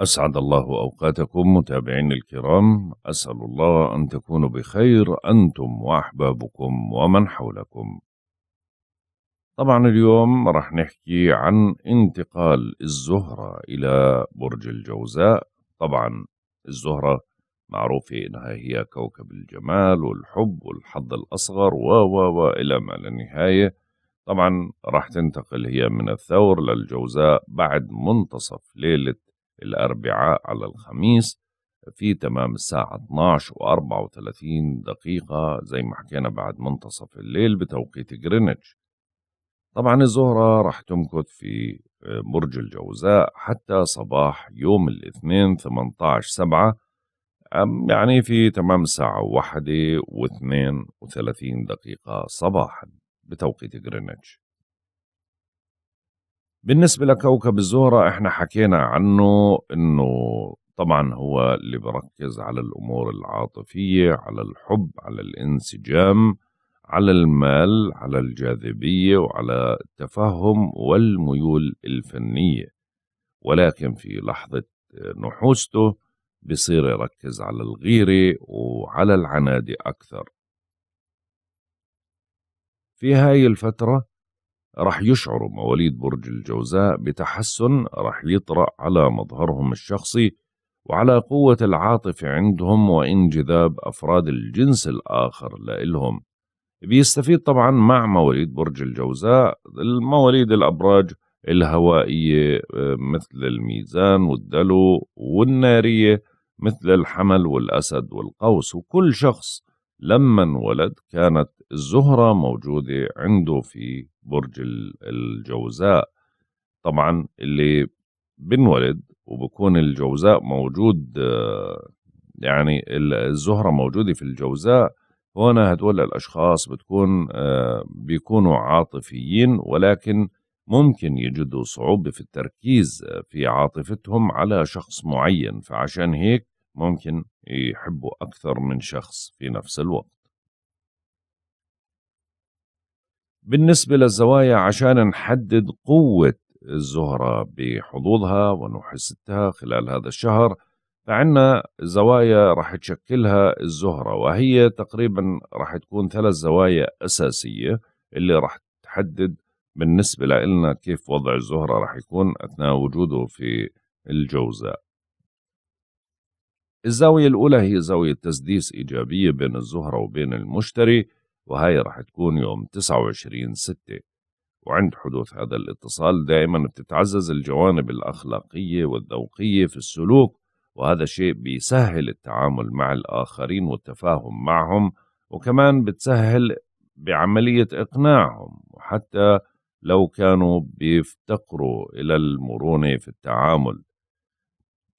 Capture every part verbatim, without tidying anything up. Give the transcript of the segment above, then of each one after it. أسعد الله أوقاتكم متابعين الكرام، أسأل الله أن تكونوا بخير أنتم وأحبابكم ومن حولكم. طبعا اليوم رح نحكي عن انتقال الزهرة إلى برج الجوزاء. طبعا الزهرة معروفة إنها هي كوكب الجمال والحب والحظ الأصغر و و و إلى ما لا نهاية. طبعا رح تنتقل هي من الثور للجوزاء بعد منتصف ليلة الأربعاء على الخميس في تمام الساعة اثنعش وأربعة وثلاثين دقيقة، زي ما حكينا بعد منتصف الليل بتوقيت جرينتش. طبعا الزهرة رح تمكث في برج الجوزاء حتى صباح يوم الاثنين ثمانية عشر سبعة، يعني في تمام الساعة واحدة واثنين وثلاثين دقيقة صباحا بتوقيت جرينتش. بالنسبة لكوكب الزهرة احنا حكينا عنه انه طبعا هو اللي بركز على الامور العاطفية، على الحب، على الانسجام، على المال، على الجاذبية، وعلى التفهم والميول الفنية. ولكن في لحظة نحوسته بصير يركز على الغيرة وعلى العناد أكثر. في هاي الفترة رح يشعروا مواليد برج الجوزاء بتحسن رح يطرأ على مظهرهم الشخصي وعلى قوة العاطفة عندهم وانجذاب أفراد الجنس الآخر لإلهم. بيستفيد طبعا مع مواليد برج الجوزاء المواليد الأبراج الهوائية مثل الميزان والدلو، والنارية مثل الحمل والأسد والقوس. وكل شخص لما انولد كانت الزهرة موجودة عنده في برج الجوزاء. طبعا اللي بنولد وبكون الجوزاء موجود، يعني الزهرة موجودة في الجوزاء، هنا هدول الأشخاص بتكون بيكونوا عاطفيين، ولكن ممكن يجدوا صعوبة في التركيز في عاطفتهم على شخص معين، فعشان هيك ممكن يحبوا أكثر من شخص في نفس الوقت. بالنسبة للزوايا عشان نحدد قوة الزهرة بحظوظها ونحستها خلال هذا الشهر، فعنا زوايا رح تشكلها الزهرة، وهي تقريبا رح تكون ثلاث زوايا أساسية اللي رح تحدد بالنسبة لنا كيف وضع الزهرة رح يكون أثناء وجوده في الجوزاء. الزاوية الأولى هي زاوية تسديس إيجابية بين الزهرة وبين المشتري، وهي رح تكون يوم تسعة وعشرين ستة. وعند حدوث هذا الاتصال دائما بتتعزز الجوانب الأخلاقية والذوقية في السلوك، وهذا شيء بيسهل التعامل مع الآخرين والتفاهم معهم، وكمان بتسهل بعملية إقناعهم، وحتى لو كانوا بيفتقروا إلى المرونة في التعامل.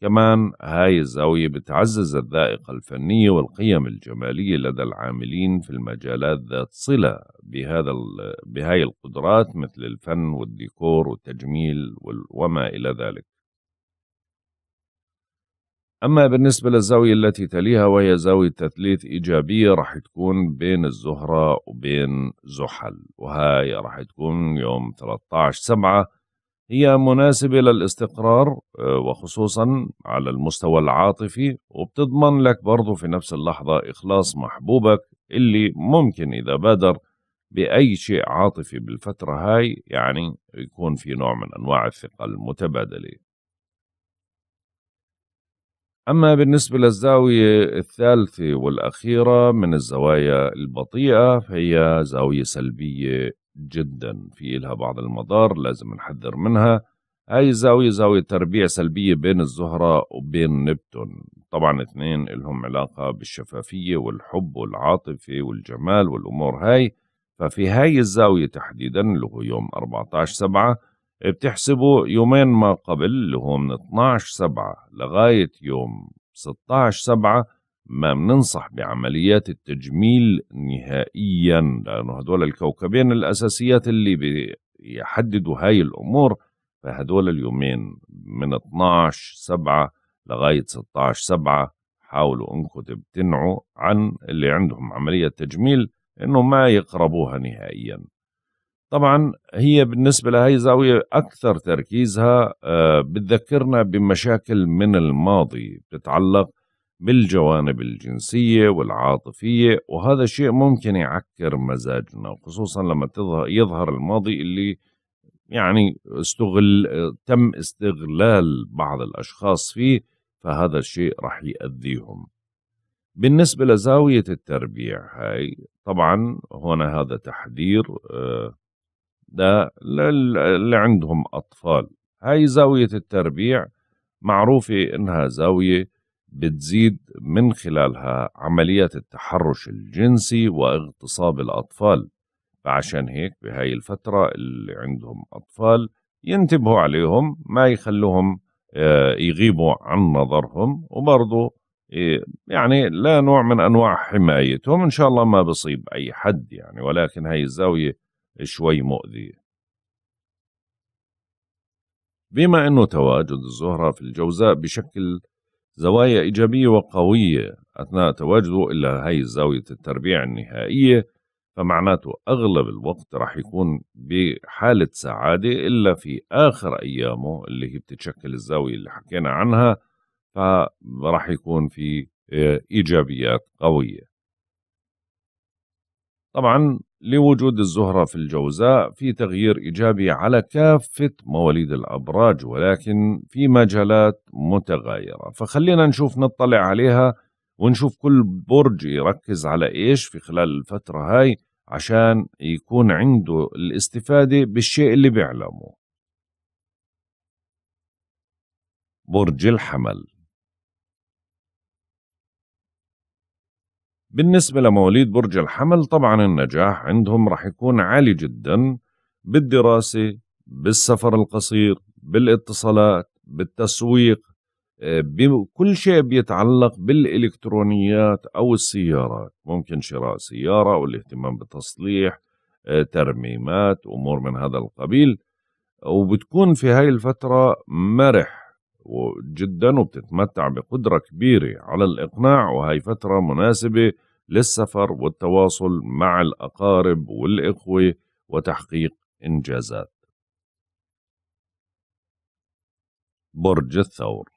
كمان هاي الزاوية بتعزز الذائقة الفنية والقيم الجمالية لدى العاملين في المجالات ذات صلة بهذا بهاي القدرات مثل الفن والديكور والتجميل وما إلى ذلك. أما بالنسبة للزاوية التي تليها وهي زاوية تثليث إيجابية، رح تكون بين الزهرة وبين زحل، وهاي رح تكون يوم ثلاثة عشر سبعة. هي مناسبة للاستقرار وخصوصا على المستوى العاطفي، وبتضمن لك برضو في نفس اللحظة إخلاص محبوبك اللي ممكن إذا بادر بأي شيء عاطفي بالفترة هاي، يعني يكون في نوع من أنواع الثقة المتبادلة. أما بالنسبة للزاوية الثالثة والأخيرة من الزوايا البطيئة، فهي زاوية سلبية جدا في لها بعض المضار لازم نحذر منها. هاي الزاوية زاوية تربيع سلبية بين الزهرة وبين نبتون. طبعا اثنين لهم علاقة بالشفافية والحب والعاطفة والجمال والأمور هاي، ففي هاي الزاوية تحديدا اللي هو يوم أربعة عشر سبعة بتحسبوا يومين ما قبل اللي هو من اثنعش سبعة لغاية يوم ستة عشر سبعة، ما بننصح بعمليات التجميل نهائيا، لأنه هدول الكوكبين الأساسيات اللي بيحددوا هاي الأمور، فهدول اليومين من اثنعش سبعة لغاية ستة عشر سبعة حاولوا انكم تبتنعوا عن اللي عندهم عملية تجميل انه ما يقربوها نهائيا. طبعا هي بالنسبة لهي الزاوية أكثر تركيزها بتذكرنا بمشاكل من الماضي بتتعلق بالجوانب الجنسية والعاطفية، وهذا شيء ممكن يعكر مزاجنا، خصوصا لما يظهر الماضي اللي يعني استغل تم استغلال بعض الأشخاص فيه، فهذا الشيء رح يؤذيهم. بالنسبة لزاوية التربيع هاي طبعا هنا هذا تحذير ده اللي عندهم أطفال. هاي زاوية التربيع معروفة إنها زاوية بتزيد من خلالها عمليات التحرش الجنسي واغتصاب الأطفال، فعشان هيك بهاي الفترة اللي عندهم أطفال ينتبهوا عليهم، ما يخلوهم يغيبوا عن نظرهم، وبرضه يعني لا نوع من أنواع حمايتهم. إن شاء الله ما بصيب أي حد يعني، ولكن هاي الزاوية شوي مؤذية. بما أنه تواجد الزهرة في الجوزاء بشكل زوايا إيجابية وقوية أثناء تواجده إلى هاي زاوية التربيع النهائية، فمعناته أغلب الوقت رح يكون بحالة سعادة إلا في آخر أيامه اللي هي بتتشكل الزاوية اللي حكينا عنها، فرح يكون في إيجابيات قوية. طبعا لوجود الزهرة في الجوزاء في تغيير إيجابي على كافة مواليد الأبراج، ولكن في مجالات متغايرة، فخلينا نشوف نطلع عليها ونشوف كل برج يركز على إيش في خلال الفترة هاي عشان يكون عنده الاستفادة بالشيء اللي بيعلمه. برج الحمل، بالنسبة لمواليد برج الحمل طبعا النجاح عندهم رح يكون عالي جدا بالدراسة، بالسفر القصير، بالاتصالات، بالتسويق، بكل شيء بيتعلق بالإلكترونيات أو السيارات، ممكن شراء سيارة والاهتمام بتصليح، ترميمات، أمور من هذا القبيل. وبتكون في هاي الفترة مرح جدا وبتتمتع بقدرة كبيرة على الإقناع، وهي فترة مناسبة للسفر والتواصل مع الأقارب والإخوة وتحقيق إنجازات. برج الثور،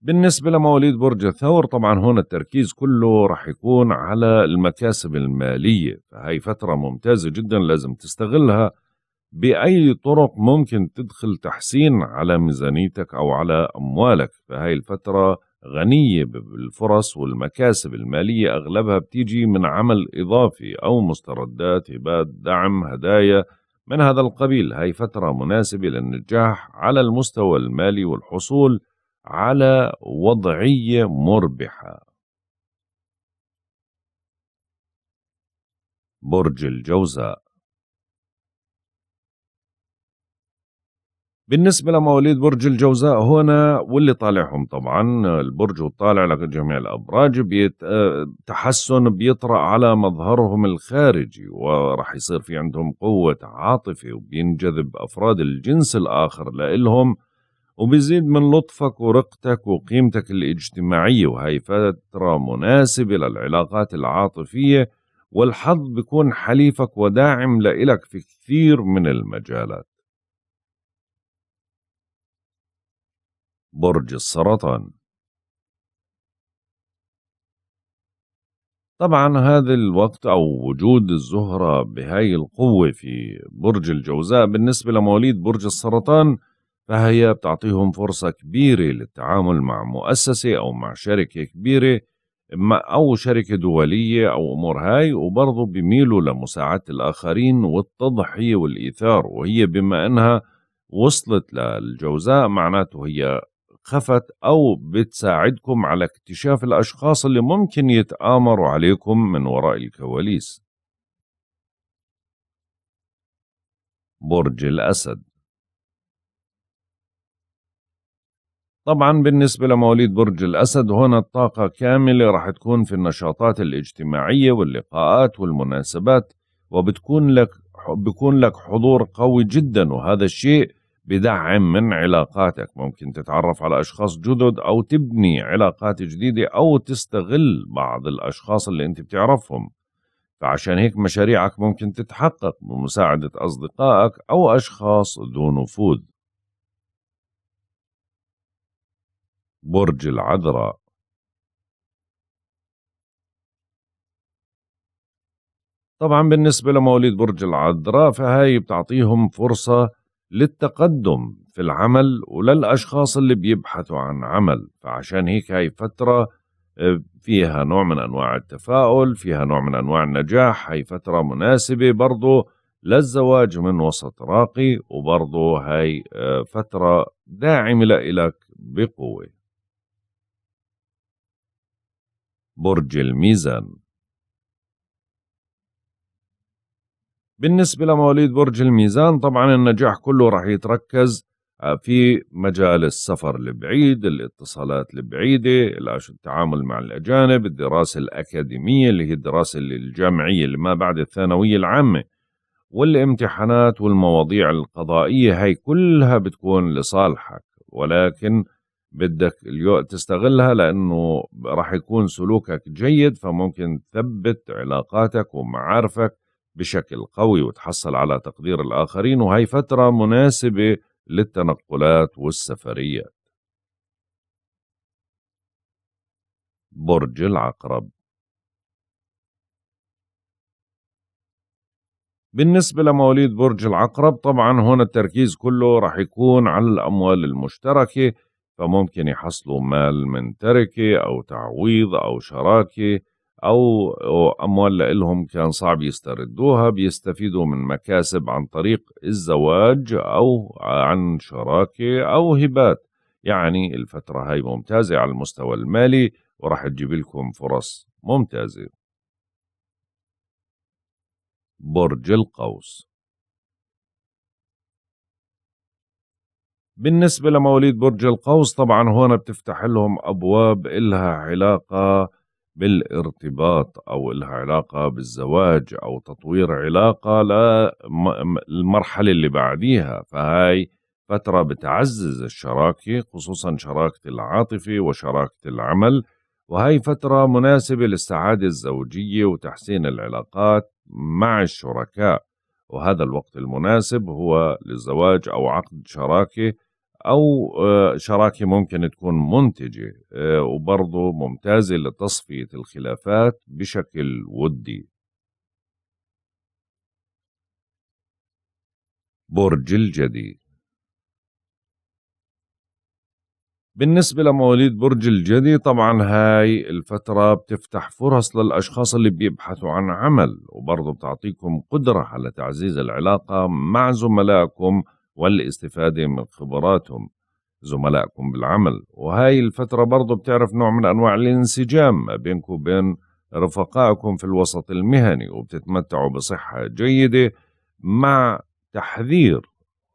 بالنسبة لمواليد برج الثور طبعا هنا التركيز كله رح يكون على المكاسب المالية، فهي فترة ممتازة جدا لازم تستغلها بأي طرق ممكن تدخل تحسين على ميزانيتك أو على أموالك، فهي الفترة غنية بالفرص، والمكاسب المالية أغلبها بتيجي من عمل إضافي أو مستردات، هبات، دعم، هدايا من هذا القبيل. هي فترة مناسبة للنجاح على المستوى المالي والحصول على وضعية مربحة. برج الجوزاء، بالنسبة لمواليد برج الجوزاء هنا واللي طالعهم طبعا البرج والطالع لجميع الأبراج بيت تحسن بيطرأ على مظهرهم الخارجي، ورح يصير في عندهم قوة عاطفة، وبينجذب أفراد الجنس الآخر لإلهم، وبيزيد من لطفك ورقتك وقيمتك الاجتماعية، وهي فترة مناسبة للعلاقات العاطفية، والحظ بيكون حليفك وداعم لإلك في كثير من المجالات. برج السرطان، طبعا هذا الوقت أو وجود الزهرة بهاي القوة في برج الجوزاء بالنسبة لمواليد برج السرطان فهي بتعطيهم فرصة كبيرة للتعامل مع مؤسسة أو مع شركة كبيرة أو شركة دولية أو أمور هاي، وبرضه بيميلوا لمساعدة الآخرين والتضحية والإيثار، وهي بما أنها وصلت للجوزاء معناته هي خفت أو بتساعدكم على اكتشاف الأشخاص اللي ممكن يتآمروا عليكم من وراء الكواليس. برج الأسد، طبعا بالنسبة لمواليد برج الأسد هنا الطاقة كاملة راح تكون في النشاطات الاجتماعية واللقاءات والمناسبات، وبتكون لك بيكون لك حضور قوي جدا، وهذا الشيء بدعم من علاقاتك، ممكن تتعرف على أشخاص جدد أو تبني علاقات جديدة أو تستغل بعض الأشخاص اللي أنت بتعرفهم. فعشان هيك مشاريعك ممكن تتحقق بمساعدة أصدقائك أو أشخاص ذو نفوذ. برج العذراء. طبعا بالنسبة لمواليد برج العذراء فهاي بتعطيهم فرصة للتقدم في العمل وللأشخاص اللي بيبحثوا عن عمل، فعشان هيك هاي فترة فيها نوع من أنواع التفاؤل، فيها نوع من أنواع النجاح. هاي فترة مناسبة برضو للزواج من وسط راقي، وبرضو هاي فترة داعمة لإلك بقوة. برج الميزان. بالنسبة لمواليد برج الميزان طبعا النجاح كله راح يتركز في مجال السفر البعيد، الاتصالات البعيدة، التعامل مع الأجانب، الدراسة الأكاديمية اللي هي الدراسة الجامعية اللي ما بعد الثانوية العامة، والامتحانات والمواضيع القضائية. هاي كلها بتكون لصالحك، ولكن بدك اليوم تستغلها لأنه راح يكون سلوكك جيد، فممكن تثبت علاقاتك ومعارفك بشكل قوي وتحصل على تقدير الآخرين، وهي فترة مناسبة للتنقلات والسفريات. برج العقرب. بالنسبة لمواليد برج العقرب طبعا هنا التركيز كله راح يكون على الأموال المشتركة، فممكن يحصلوا مال من تركة أو تعويض أو شراكة أو أموال لإلهم كان صعب يستردوها، بيستفيدوا من مكاسب عن طريق الزواج أو عن شراكة أو هبات. يعني الفترة هاي ممتازة على المستوى المالي وراح تجيب لكم فرص ممتازة. برج القوس. بالنسبة لمواليد برج القوس طبعا هنا بتفتح لهم أبواب إلها علاقة بالارتباط أو إلها علاقة بالزواج أو تطوير علاقة للمرحلة اللي بعديها، فهاي فترة بتعزز الشراكة، خصوصا شراكة العاطفة وشراكة العمل، وهي فترة مناسبة للسعادة الزوجية وتحسين العلاقات مع الشركاء، وهذا الوقت المناسب هو للزواج أو عقد شراكة أو شراكة ممكن تكون منتجة، وبرضه ممتازة لتصفية الخلافات بشكل ودي. برج الجدي. بالنسبة لمواليد برج الجدي طبعا هاي الفترة بتفتح فرص للأشخاص اللي بيبحثوا عن عمل، وبرضه بتعطيكم قدرة على تعزيز العلاقة مع زملائكم والاستفادة من خبراتهم زملائكم بالعمل، وهاي الفترة برضو بتعرف نوع من أنواع الانسجام ما بينكم وبين رفقائكم في الوسط المهني، وبتتمتعوا بصحة جيدة مع تحذير،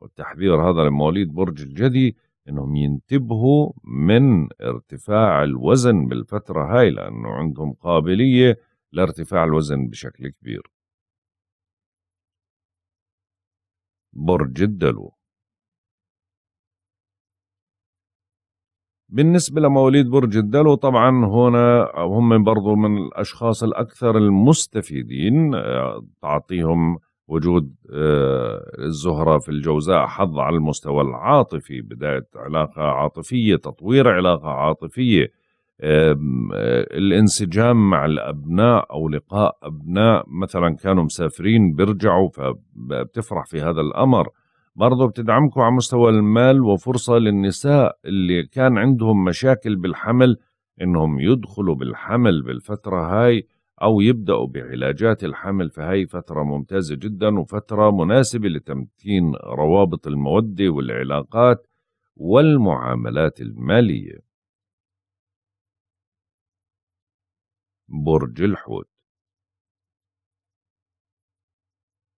والتحذير هذا لمواليد برج الجدي إنهم ينتبهوا من ارتفاع الوزن بالفترة هاي، لأنه عندهم قابلية لارتفاع الوزن بشكل كبير. برج الدلو. بالنسبة لمواليد برج الدلو طبعا هنا هم برضو من الأشخاص الأكثر المستفيدين، تعطيهم وجود الزهرة في الجوزاء حظ على المستوى العاطفي، بداية علاقة عاطفية، تطوير علاقة عاطفية، الانسجام مع الأبناء أو لقاء أبناء مثلا كانوا مسافرين بيرجعوا، فبتفرح في هذا الأمر. برضو بتدعمكم على مستوى المال، وفرصة للنساء اللي كان عندهم مشاكل بالحمل إنهم يدخلوا بالحمل بالفترة هاي أو يبدأوا بعلاجات الحمل، فهاي فترة ممتازة جدا وفترة مناسبة لتمتين روابط المودة والعلاقات والمعاملات المالية. برج الحوت.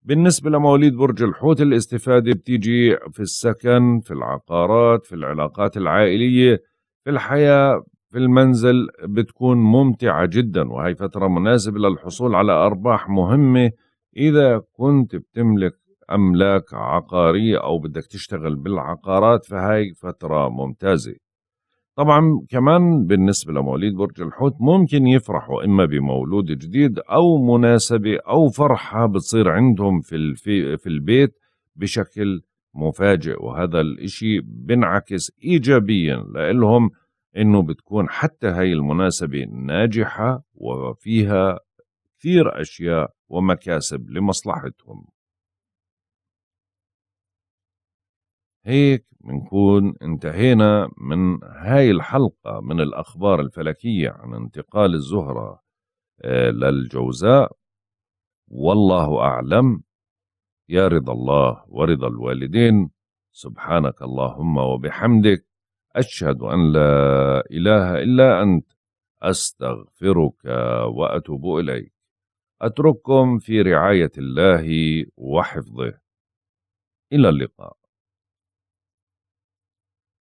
بالنسبة لمواليد برج الحوت الاستفادة بتيجي في السكن، في العقارات، في العلاقات العائلية، في الحياة في المنزل بتكون ممتعة جدا، وهي فترة مناسبة للحصول على أرباح مهمة إذا كنت بتملك أملاك عقارية أو بدك تشتغل بالعقارات، فهي فترة ممتازة. طبعا كمان بالنسبة لمواليد برج الحوت ممكن يفرحوا إما بمولود جديد أو مناسبة أو فرحة بتصير عندهم في في البيت بشكل مفاجئ، وهذا الإشي بنعكس إيجابيا لإلهم إنه بتكون حتى هاي المناسبة ناجحة وفيها كثير أشياء ومكاسب لمصلحتهم. هيك بنكون انتهينا من هاي الحلقة من الأخبار الفلكية عن انتقال الزهرة للجوزاء، والله أعلم. يا رضا الله ورضا الوالدين. سبحانك اللهم وبحمدك، أشهد أن لا إله إلا أنت، أستغفرك وأتوب إليك. أترككم في رعاية الله وحفظه، إلى اللقاء.